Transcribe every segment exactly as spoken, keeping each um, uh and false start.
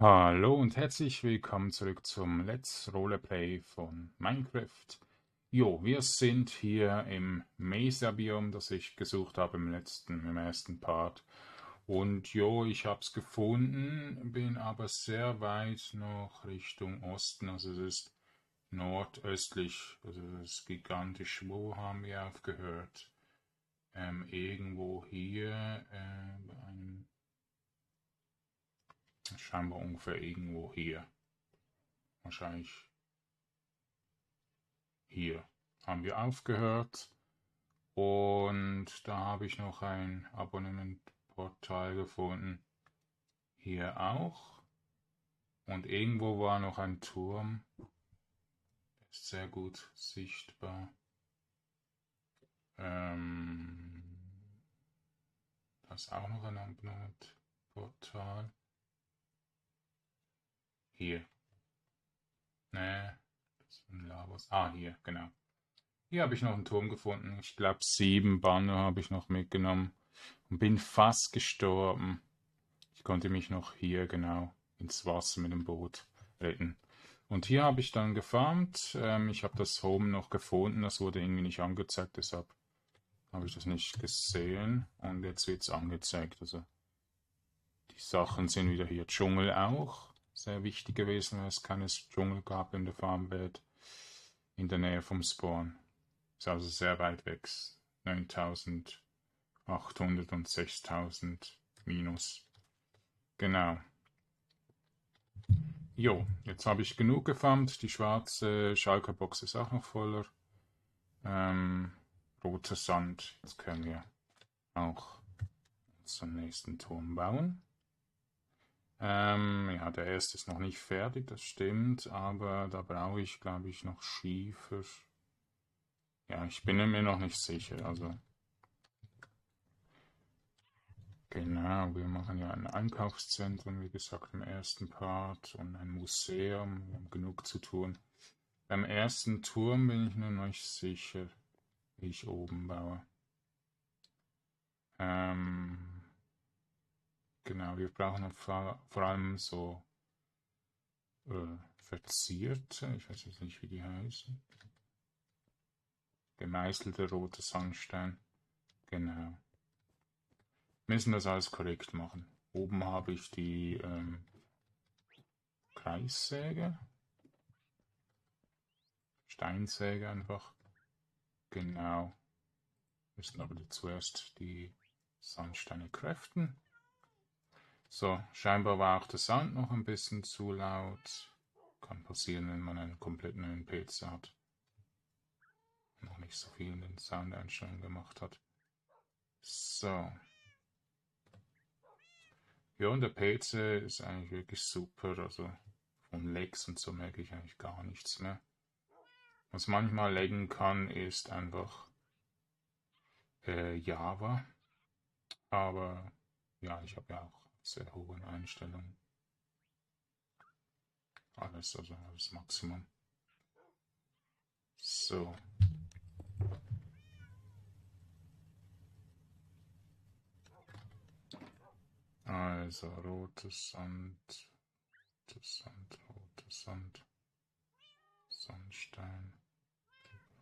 Hallo und herzlich willkommen zurück zum Let's Rollerplay von Minecraft. Jo, wir sind hier im Mesa-Biom, das ich gesucht habe im letzten, im ersten Part. Und jo, ich habe es gefunden, bin aber sehr weit noch Richtung Osten, also es ist nordöstlich, also es ist gigantisch. Wo haben wir aufgehört? Ähm, irgendwo hier äh, bei einem... Scheinbar ungefähr irgendwo hier. Wahrscheinlich hier haben wir aufgehört. Und da habe ich noch ein Abonnementportal gefunden. Hier auch. Und irgendwo war noch ein Turm. Ist sehr gut sichtbar. Ähm, da ist auch noch ein Abonnementportal. Hier. Ne, das ist ein Labos. Ah, hier, genau. Hier habe ich noch einen Turm gefunden. Ich glaube, sieben Banner habe ich noch mitgenommen. Und bin fast gestorben. Ich konnte mich noch hier, genau, ins Wasser mit dem Boot retten. Und hier habe ich dann gefarmt. Ähm, ich habe das Home noch gefunden. Das wurde irgendwie nicht angezeigt, deshalb habe ich das nicht gesehen. Und jetzt wird es angezeigt. Also die Sachen sind wieder hier. Dschungel auch. Sehr wichtig gewesen, weil es keine Dschungel gab in der Farmwelt in der Nähe vom Spawn. Ist also sehr weit weg. neuntausendachthundert und sechstausend minus. Genau. Jo, jetzt habe ich genug gefarmt. Die schwarze Schalkerbox ist auch noch voller. Ähm, roter Sand. Jetzt können wir auch zum nächsten Turm bauen. Ähm, ja, der erste ist noch nicht fertig, das stimmt, aber da brauche ich, glaube ich, noch Schiefer. Ja, ich bin mir noch nicht sicher, also. Genau, wir machen ja ein Einkaufszentrum, wie gesagt, im ersten Part und ein Museum, wir haben genug zu tun. Beim ersten Turm bin ich nur noch nicht sicher, wie ich oben baue. Ähm... Genau, wir brauchen vor allem so äh, verzierte, ich weiß jetzt nicht, wie die heißen. Gemeißelter roter Sandstein. Genau. Müssen das alles korrekt machen. Oben habe ich die ähm, Kreissäge. Steinsäge einfach. Genau. Müssen aber zuerst die Sandsteine kräften. So, scheinbar war auch der Sound noch ein bisschen zu laut. Kann passieren, wenn man einen komplett neuen P C hat. Noch nicht so viel in den Soundeinstellungen gemacht hat. So. Ja, und der P C ist eigentlich wirklich super. Also von Lags und so merke ich eigentlich gar nichts mehr. Was manchmal laggen kann, ist einfach äh, Java. Aber ja, ich habe ja auch sehr hohen Einstellungen. Alles, also alles Maximum. So. Also, rotes Sand, rotes Sand, rotes Sand, Sandstein,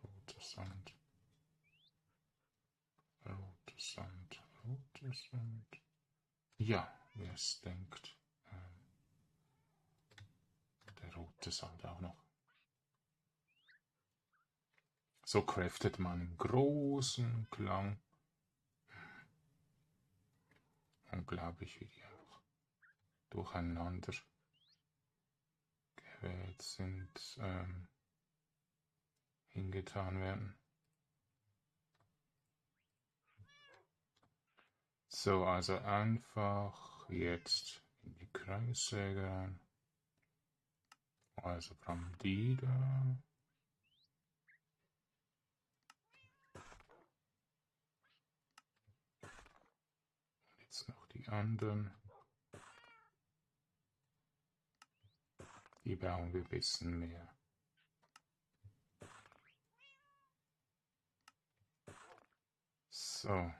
rotes Sand, rotes Sand, rotes Sand. Ja. Wer es denkt, äh, der rote Sand auch noch. So kräftet man einen großen Klang. Unglaublich, wie die auch durcheinander gewählt sind, ähm, hingetan werden. So, also einfach. Jetzt in die Kreissäge rein. Also kommen die da. Jetzt noch die anderen. Die brauchen wir ein bisschen mehr. So,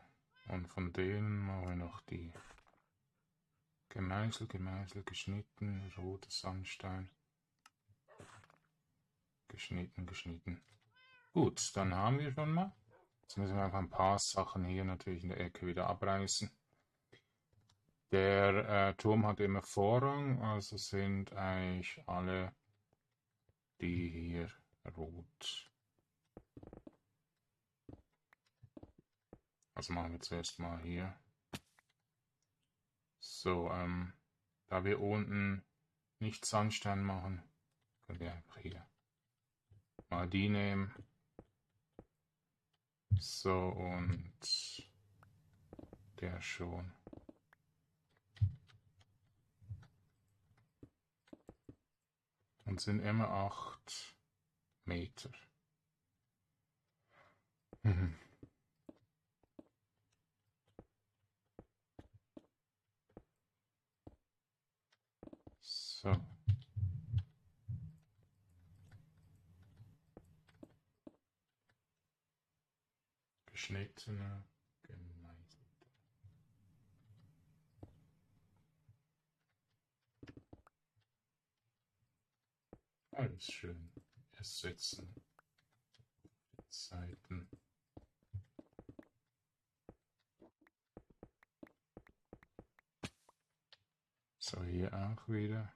und von denen machen wir noch die Gemeißel, Gemeißel, geschnitten, roter Sandstein. Geschnitten, geschnitten. Gut, dann haben wir schon mal. Jetzt müssen wir einfach ein paar Sachen hier natürlich in der Ecke wieder abreißen. Der äh, Turm hat immer Vorrang, also sind eigentlich alle die hier rot. Also machen wir zuerst mal hier. So, ähm, da wir unten nicht Sandstein machen, können wir einfach hier mal die nehmen. So, und der schon. Und sind immer acht Meter. Mhm. So. Geschnittene Gemeißel. Alles schön ersetzen. Seiten. So, hier auch wieder.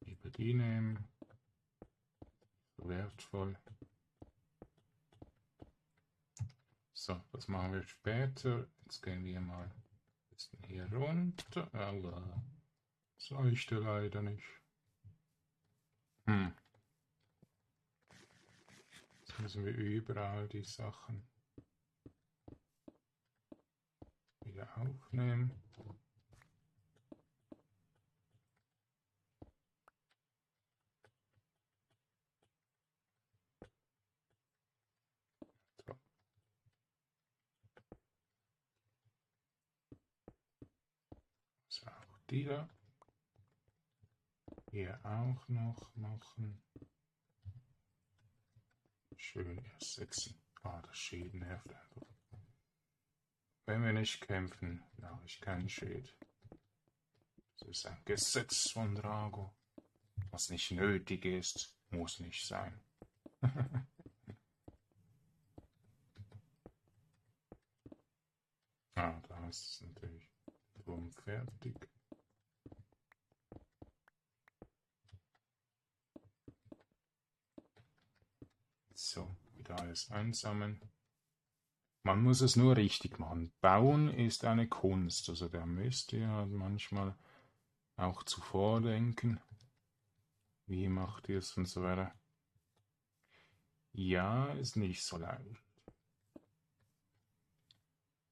Über die nehmen. So wertvoll. So, das machen wir später. Jetzt gehen wir mal ein bisschen hier runter. Aber das leuchtet leider nicht. Hm. Jetzt müssen wir überall die Sachen wieder aufnehmen. Wieder. Hier auch noch machen. Schön ersetzen. Ah, das Schäden nervt einfach. Wenn wir nicht kämpfen, habe ich keinen Schäden. Das ist ein Gesetz von Drago. Was nicht nötig ist, muss nicht sein. Ah, da ist es natürlich drum fertig. So, wieder alles einsammeln. Man muss es nur richtig machen. Bauen ist eine Kunst. Also da müsst ihr halt manchmal auch zuvor denken. Wie macht ihr es und so weiter. Ja, ist nicht so leicht.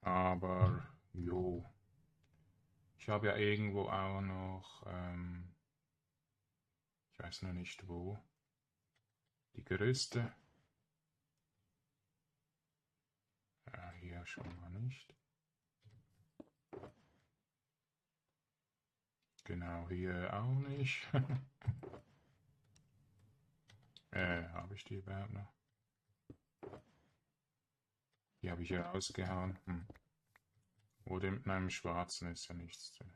Aber, jo. Ich habe ja irgendwo auch noch, ähm, ich weiß noch nicht wo, die Gerüste. Ja, hier schon mal nicht. Genau, hier auch nicht. äh, habe ich die überhaupt noch? Die habe ich ja rausgehauen. Hm. Oder mit einem schwarzen ist ja nichts drin.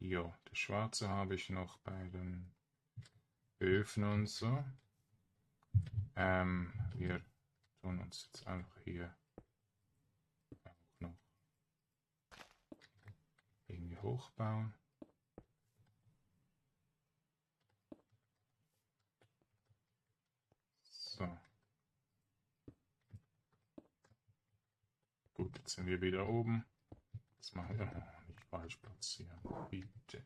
Jo, das schwarze habe ich noch bei den Öfen und so. Ähm, wir tun uns jetzt einfach hier auch noch irgendwie hochbauen. So. Gut, jetzt sind wir wieder oben. Das machen wir noch nicht falsch platzieren. Bitte.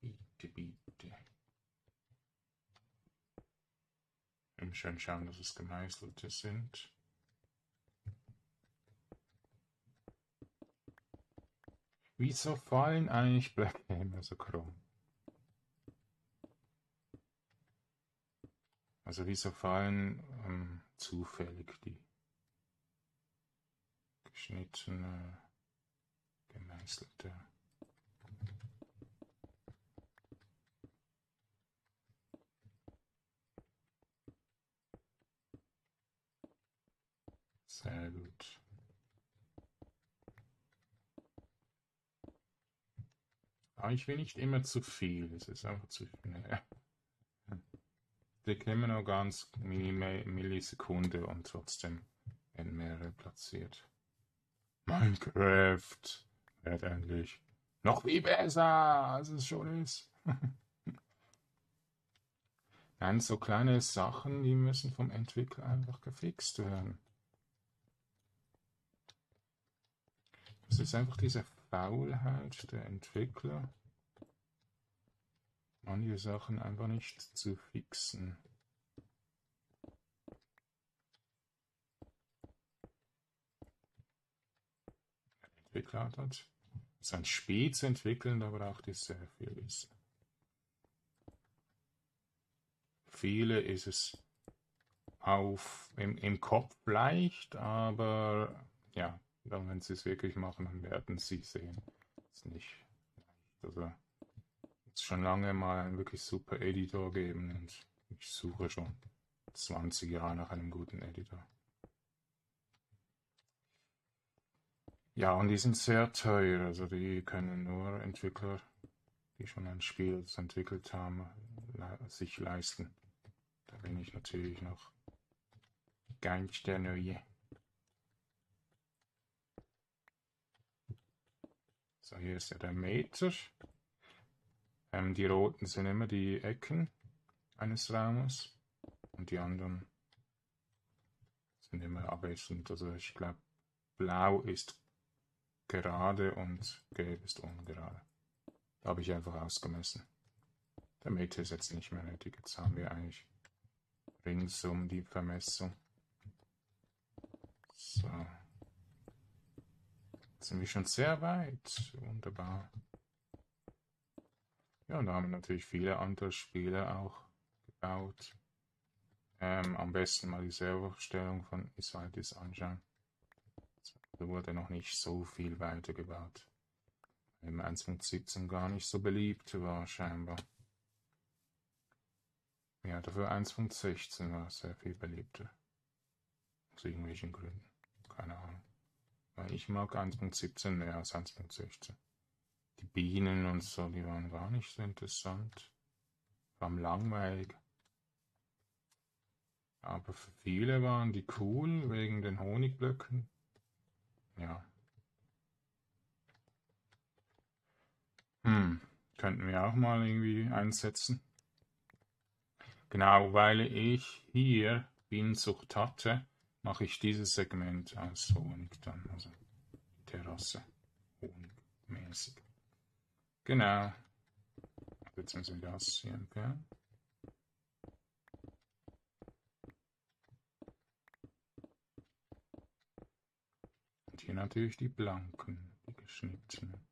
Bitte, bitte. Wir müssen schauen, dass es gemeißelte sind. Wieso fallen eigentlich Blöcke immer so krumm? Also wieso fallen ähm, zufällig die geschnittene, gemeißelte? Sehr gut. Aber ich will nicht immer zu viel, es ist einfach zu viel. Naja. Die kämen auch ganz Millisekunde und trotzdem werden mehrere platziert. Minecraft wird endlich noch viel besser, als es schon ist. Nein, so kleine Sachen, die müssen vom Entwickler einfach gefixt werden. Das ist einfach diese Faulheit der Entwickler, manche Sachen einfach nicht zu fixen. Der Entwickler hat sein Spiel zu entwickeln, da braucht es sehr viel Wissen. Viele ist es auf, im, im Kopf leicht, aber ja, dann, wenn sie es wirklich machen, dann werden sie sehen. Ist nicht leicht. Also muss schon lange mal einen wirklich super Editor geben und ich suche schon zwanzig Jahre nach einem guten Editor. Ja, und die sind sehr teuer, also die können nur Entwickler, die schon ein Spiel entwickelt haben, sich leisten. Da bin ich natürlich noch ganz der Neue. So, hier ist ja der Meter. Ähm, die roten sind immer die Ecken eines Raumes und die anderen sind immer abwechselnd. Also ich glaube, blau ist gerade und gelb ist ungerade. Da habe ich einfach ausgemessen. Der Meter ist jetzt nicht mehr nötig. Jetzt haben wir eigentlich ringsum die Vermessung. So. Jetzt sind wir schon sehr weit. Wunderbar. Ja, und da haben natürlich viele andere Spiele auch gebaut. Ähm, am besten mal die Serverstellung von Isaltis anschauen. Da wurde noch nicht so viel weiter gebaut. Im eins Punkt siebzehn gar nicht so beliebt war scheinbar. Ja, dafür eins Punkt sechzehn war sehr viel beliebter. Aus irgendwelchen Gründen. Keine Ahnung. Weil ich mag eins Punkt siebzehn mehr als eins Punkt sechzehn. Die Bienen und so, die waren gar nicht so interessant. Waren langweilig. Aber für viele waren die cool, wegen den Honigblöcken. Ja. Hm, könnten wir auch mal irgendwie einsetzen. Genau, weil ich hier Bienenzucht hatte, mache ich dieses Segment als Honig dann, also Terrasse, honigmäßig. Genau. Jetzt müssen wir das hier entfernen. Und hier natürlich die blanken, die geschnittenen.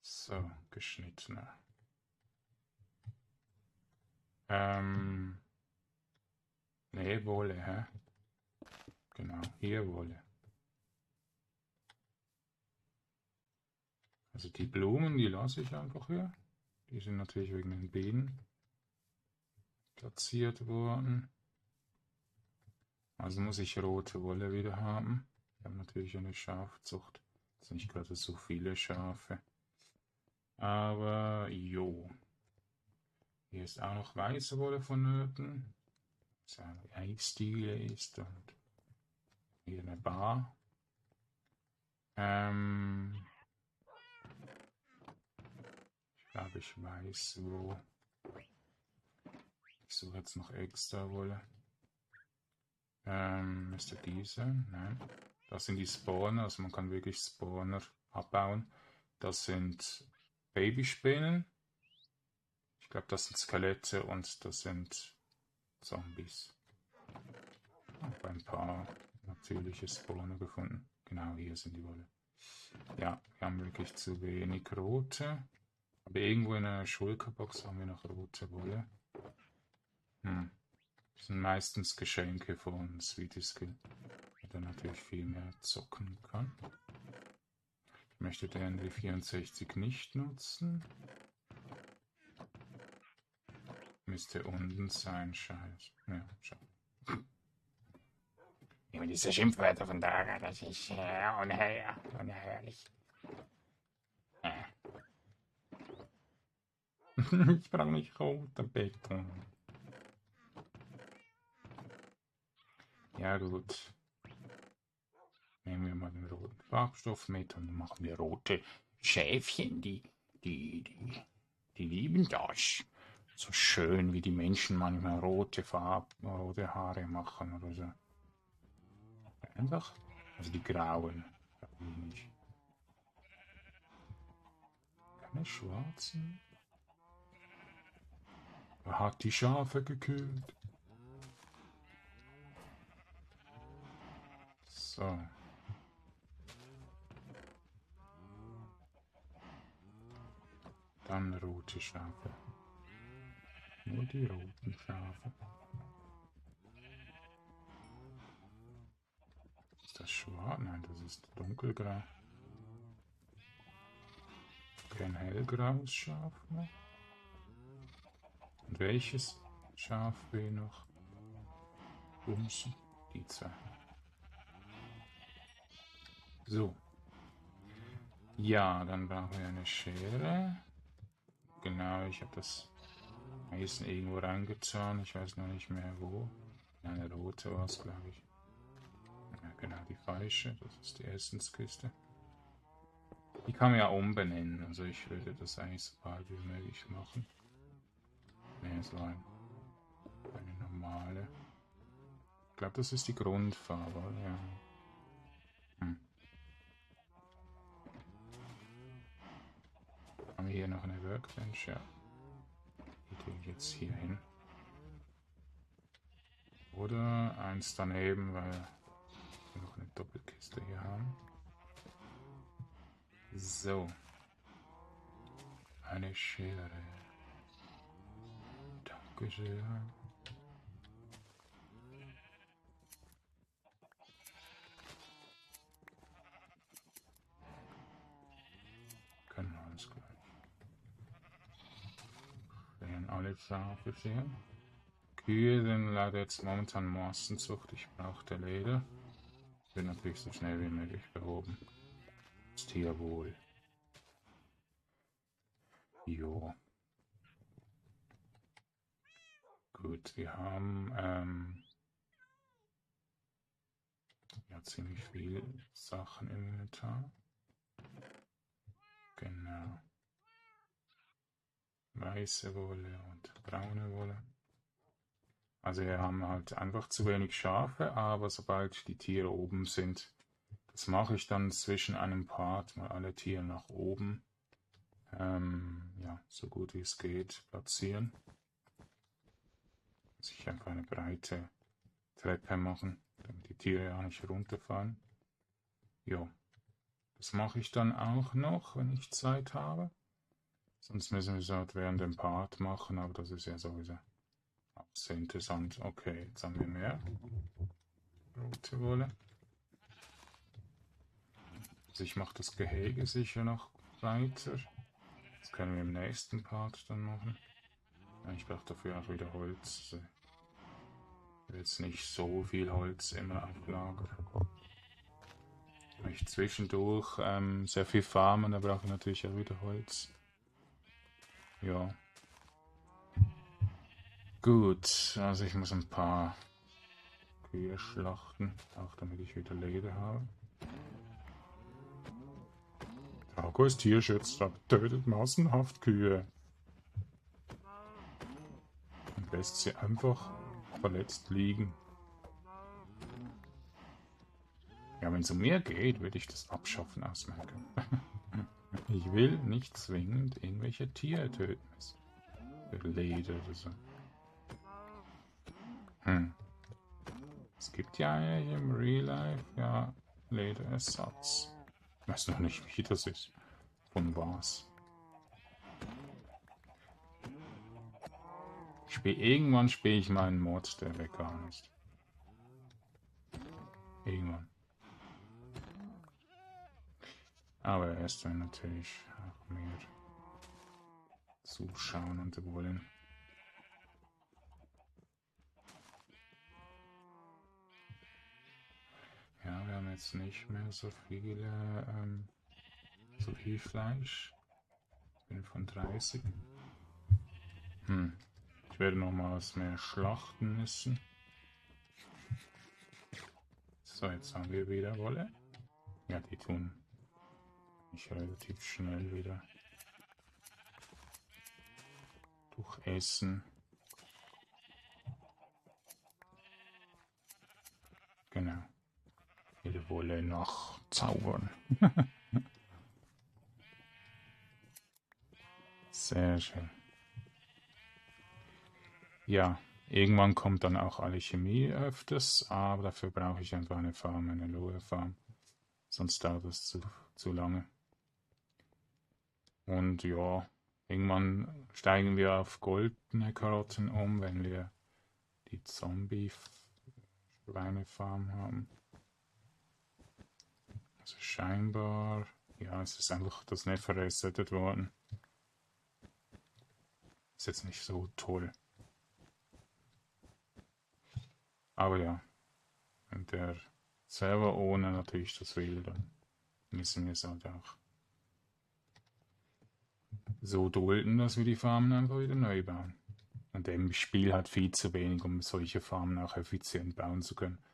So, geschnittene. Ähm, ne, Wolle, hä? Genau, hier Wolle. Also die Blumen, die lasse ich einfach hier. Die sind natürlich wegen den Beeren platziert worden. Also muss ich rote Wolle wieder haben. Ich habe natürlich eine Schafzucht. Das sind nicht gerade so viele Schafe. Aber jo. Hier ist auch noch weiße Wolle vonnöten. Was eine Eisdiele ist und hier eine Bar. Ähm, ich glaube, ich weiß wo. Ich suche jetzt noch extra Wolle. Ähm, ist das diese? Nein. Das sind die Spawner, also man kann wirklich Spawner abbauen. Das sind Babyspinnen. Ich glaube, das sind Skelette und das sind Zombies. Auch ein paar natürliche Spawner gefunden. Genau, hier sind die Wolle. Ja, wir haben wirklich zu wenig rote. Aber irgendwo in einer Schulkerbox haben wir noch rote Wolle. Hm. Das sind meistens Geschenke von Sweetie Skill, der natürlich viel mehr zocken kann. Ich möchte den N D vierundsechzig nicht nutzen. Müsste unten sein, scheiße. Ja, schau. Ja, mir diese Schimpfwörter von Drago, das ist ja unheuer, unheuerlich. Ja. Ich brauche nicht roter Beton. Ja gut. Nehmen wir mal den roten Farbstoff mit und machen wir rote Schäfchen, die, die, die, die lieben das. So schön wie die Menschen manchmal rote Farben, rote Haare machen oder so. Einfach. Also die grauen. Keine schwarzen. Er hat die Schafe gekühlt. So. Dann rote Schafe. Nur die roten Schafe. Ist das schwarz? Nein, das ist dunkelgrau. Kein hellgraues Schaf mehr. Und welches Schaf will noch bumsen? Die zwei. So. Ja, dann brauchen wir eine Schere. Genau, ich habe das Eisen irgendwo reingezogen. Ich weiß noch nicht mehr wo. Eine rote war es, glaube ich. Ja, genau, die falsche. Das ist die Essenskiste. Die kann man ja umbenennen. Also ich würde das eigentlich so bald wie möglich machen. Ne, so ein, eine normale. Ich glaube, das ist die Grundfarbe, ja. Hm. Haben wir hier noch eine Workbench? Ja. Die tue ich jetzt hier hin. Oder eins daneben, weil wir noch eine Doppelkiste hier haben. So. Eine Schere. Können wir alles gleich. Werden alle Schafe sehen. Kühe sind leider jetzt momentan Massenzucht. Ich brauche der Leder. Bin natürlich so schnell wie möglich behoben. Das Tierwohl. Jo. Gut, wir haben ähm, ja ziemlich viele Sachen im Inventar. Genau. Weiße Wolle und braune Wolle. Also wir haben halt einfach zu wenig Schafe, aber sobald die Tiere oben sind, das mache ich dann zwischen einem Part mal alle Tiere nach oben. Ähm, ja, so gut wie es geht platzieren. Ich einfach eine breite Treppe machen, damit die Tiere ja nicht runterfallen. Jo, das mache ich dann auch noch, wenn ich Zeit habe. Sonst müssen wir es halt während dem Part machen, aber das ist ja sowieso auch sehr interessant. Okay, jetzt haben wir mehr rote Wolle. Also ich mache das Gehege sicher noch weiter. Das können wir im nächsten Part dann machen. Ich brauche dafür auch wieder Holz. Jetzt nicht so viel Holz immer auf Lager. Wenn ich zwischendurch ähm, sehr viel farmen, da brauche ich natürlich auch wieder Holz. Ja. Gut, also ich muss ein paar Kühe schlachten, auch damit ich wieder Leder habe. Drago ist Tierschützer, tötet massenhaft Kühe. Lässt sie einfach verletzt liegen. Ja, wenn es um mir geht, würde ich das Abschaffen aus Minecraft. Ich will nicht zwingend irgendwelche Tiere töten. Leder oder so. Hm. Es gibt ja eigentlich im Real Life ja Lederersatz. Ich weiß noch nicht, wie das ist. Von was. Spiel, irgendwann spiele ich mal einen Mod, der vegan ist. Irgendwann. Aber erst wenn natürlich auch mehr zuschauen und wollen. jetzt nicht mehr so viele, ähm, so viel Fleisch. Ich bin von dreißig. Hm. Ich werde noch mal was mehr schlachten müssen. So, jetzt haben wir wieder Wolle. Ja, die tun mich relativ schnell wieder durch Essen. Genau. Ihre Wolle noch zaubern. Sehr schön. Ja. Irgendwann kommt dann auch Alchemie öfters, aber dafür brauche ich einfach eine Farm, eine Lohe Farm. Sonst dauert es zu, zu lange. Und ja, irgendwann steigen wir auf goldene Karotten um, wenn wir die Zombie-Schweinefarm haben. Also scheinbar, ja, es ist einfach das nicht verresettet worden. Ist jetzt nicht so toll. Aber ja, wenn der Server ohne natürlich das will, dann müssen wir es halt auch so dulden, dass wir die Farmen einfach wieder neu bauen. Und im Spiel hat viel zu wenig, um solche Farmen auch effizient bauen zu können.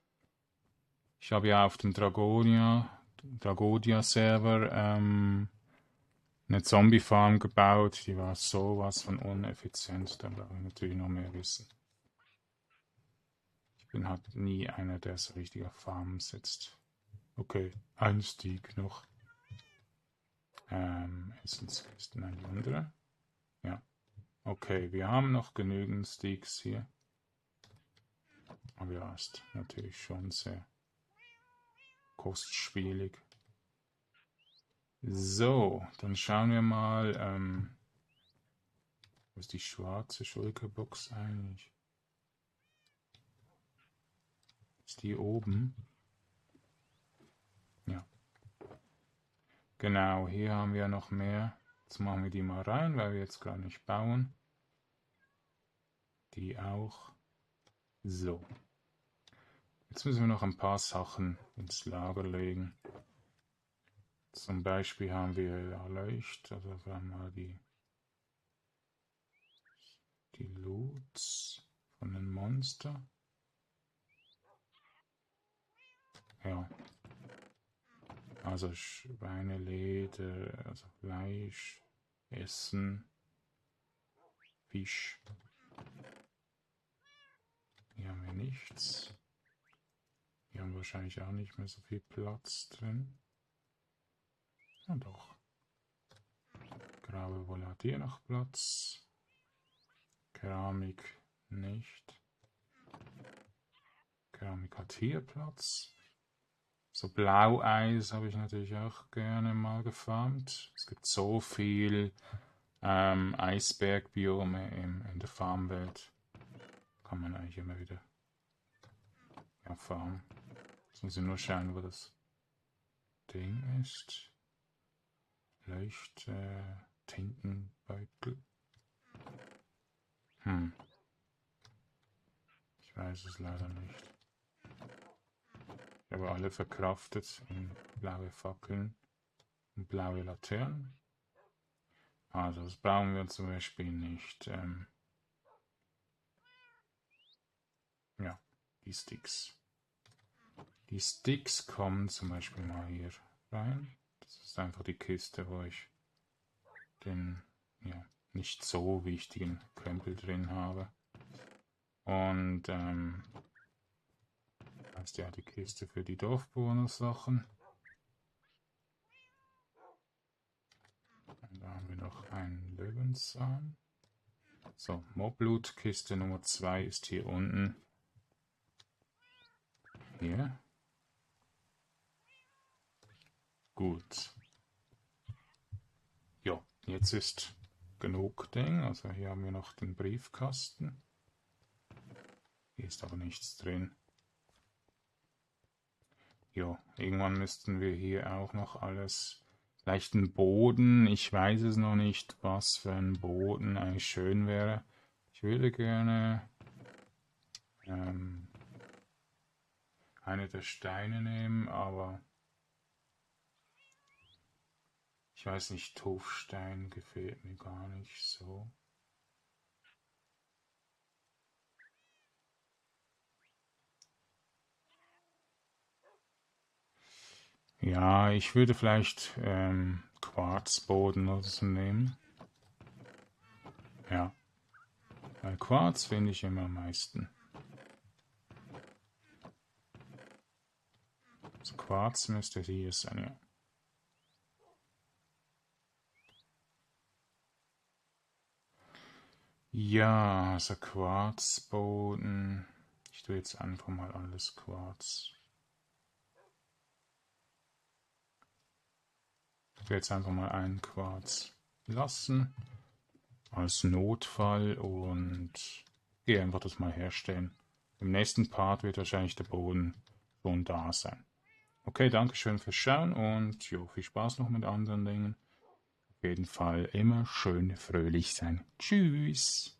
Ich habe ja auf dem Dragonia, Dragodia Server ähm, eine Zombie-Farm gebaut, die war sowas von uneffizient, da brauche ich natürlich noch mehr Wissen. Ich bin halt nie einer, der so richtig auf Farmen sitzt. Okay, ein Stieg noch. Ähm, Essenskisten, ein anderer. Ja. Okay, wir haben noch genügend Steaks hier. Aber ja, ist natürlich schon sehr kostspielig. So, dann schauen wir mal, ähm, wo ist die schwarze Schulkerbox eigentlich? Die oben. Ja. Genau, hier haben wir noch mehr. Jetzt machen wir die mal rein, weil wir jetzt gar nicht bauen. Die auch. So. Jetzt müssen wir noch ein paar Sachen ins Lager legen. Zum Beispiel haben wir ja Leucht, also wir haben mal die, die Loots von den Monster. Ja, also Schweineleder, also Fleisch, Essen, Fisch. Hier haben wir nichts. Hier haben wir wahrscheinlich auch nicht mehr so viel Platz drin. Ja doch. Graue Wolle hat hier noch Platz. Keramik nicht. Keramik hat hier Platz. So Blaueis habe ich natürlich auch gerne mal gefarmt. Es gibt so viel ähm, Eisbergbiome in, in der Farmwelt. Kann man eigentlich immer wieder ja, farmen. Jetzt muss ich nur schauen, wo das Ding ist. Leucht, äh, Tintenbeutel. Hm. Ich weiß es leider nicht. Ich habe alle verkraftet in blaue Fackeln und blaue Laternen. Also das brauchen wir zum Beispiel nicht. Ähm ja, die Sticks. Die Sticks kommen zum Beispiel mal hier rein. Das ist einfach die Kiste, wo ich den ja, nicht so wichtigen Krempel drin habe. Und ähm das ist ja die Kiste für die Dorfbewohner-Sachen. Da haben wir noch einen Löwenzahn. So, Mobloot-Kiste Nummer zwei ist hier unten. Hier. Gut. Ja, jetzt ist genug Ding. Also hier haben wir noch den Briefkasten. Hier ist aber nichts drin. Ja, irgendwann müssten wir hier auch noch alles, vielleicht einen Boden, ich weiß es noch nicht, was für ein Boden eigentlich schön wäre. Ich würde gerne ähm, eine der Steine nehmen, aber ich weiß nicht, Tuffstein gefällt mir gar nicht so. Ja, ich würde vielleicht ähm, Quarzboden oder so nehmen. Ja. Weil Quarz finde ich immer am meisten. Also Quarz müsste hier sein, ja. Ja, also Quarzboden. Ich tue jetzt einfach mal alles Quarz. Ich werde jetzt einfach mal einen Quarz lassen, als Notfall, und gehe einfach das mal herstellen. Im nächsten Part wird wahrscheinlich der Boden schon da sein. Okay, danke schön fürs Schauen und jo, viel Spaß noch mit anderen Dingen. Auf jeden Fall immer schön fröhlich sein. Tschüss!